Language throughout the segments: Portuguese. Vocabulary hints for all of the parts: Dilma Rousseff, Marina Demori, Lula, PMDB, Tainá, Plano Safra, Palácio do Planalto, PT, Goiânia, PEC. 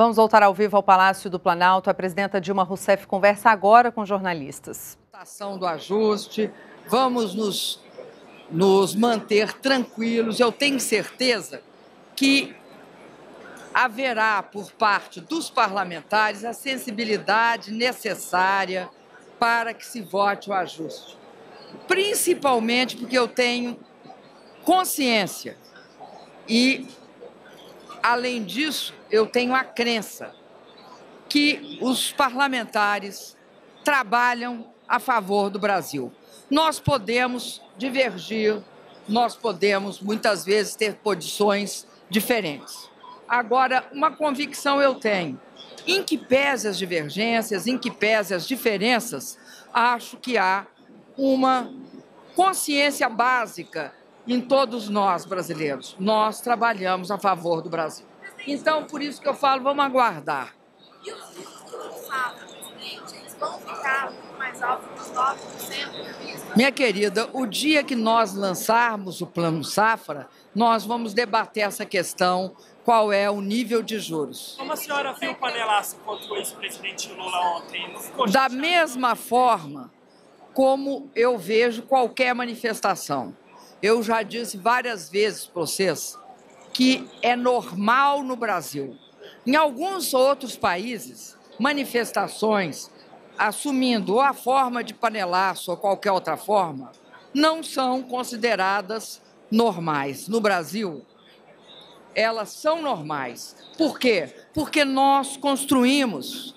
Vamos voltar ao vivo ao Palácio do Planalto. A presidenta Dilma Rousseff conversa agora com jornalistas. Do ajuste, vamos nos manter tranquilos. Eu tenho certeza que haverá por parte dos parlamentares a sensibilidade necessária para que se vote o ajuste. Principalmente porque eu tenho consciência e, além disso, eu tenho a crença que os parlamentares trabalham a favor do Brasil. Nós podemos divergir, nós podemos, muitas vezes, ter posições diferentes. Agora, uma convicção eu tenho. Em que pese as divergências, em que pese as diferenças, acho que há uma consciência básica em todos nós brasileiros. Nós trabalhamos a favor do Brasil. Então, por isso que eu falo, vamos aguardar. E os juros que não falam, presidente, eles vão ficar muito mais altos dos 9%? Minha querida, o dia que nós lançarmos o Plano Safra, nós vamos debater essa questão, qual é o nível de juros. Como a senhora viu o panelaço contra o ex-presidente Lula ontem? Não ficou chateado? Da mesma forma como eu vejo qualquer manifestação. Eu já disse várias vezes para vocês que é normal no Brasil. Em alguns outros países, manifestações assumindo ou a forma de panelaço ou qualquer outra forma não são consideradas normais. No Brasil, elas são normais. Por quê? Porque nós construímos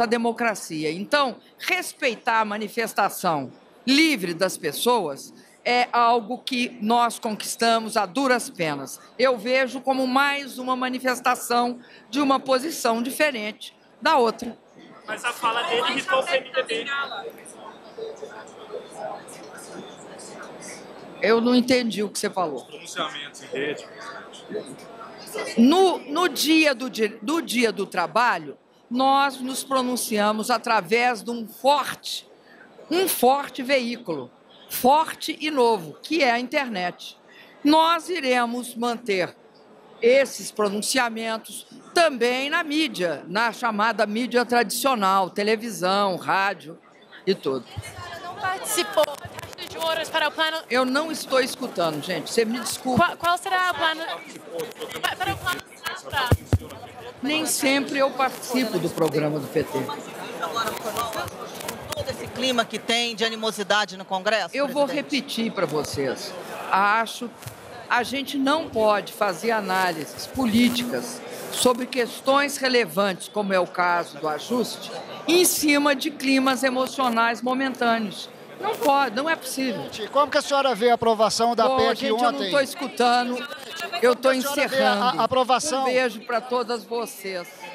a democracia. Então, respeitar a manifestação livre das pessoas é algo que nós conquistamos a duras penas. Eu vejo como mais uma manifestação de uma posição diferente da outra. Mas a fala dele irritou o PMDB. Eu não entendi o que você falou. Pronunciamentos em rede. No dia do trabalho, nós nos pronunciamos através de um forte veículo, forte e novo, que é a internet. Nós iremos manter esses pronunciamentos também na mídia, na chamada mídia tradicional, televisão, rádio e tudo. Não participou das juros para o plano... Eu não estou escutando, gente, você me desculpa. Qual será o plano... Para o plano... Nem sempre eu participo do programa do PT. Esse clima que tem de animosidade no Congresso? Eu vou repetir para vocês. Acho que a gente não pode fazer análises políticas sobre questões relevantes, como é o caso do ajuste, em cima de climas emocionais momentâneos. Não pode, não é possível. Gente, como que a senhora vê a aprovação da PEC gente, ontem? Eu não estou escutando, eu estou encerrando. A aprovação... Um beijo para todas vocês.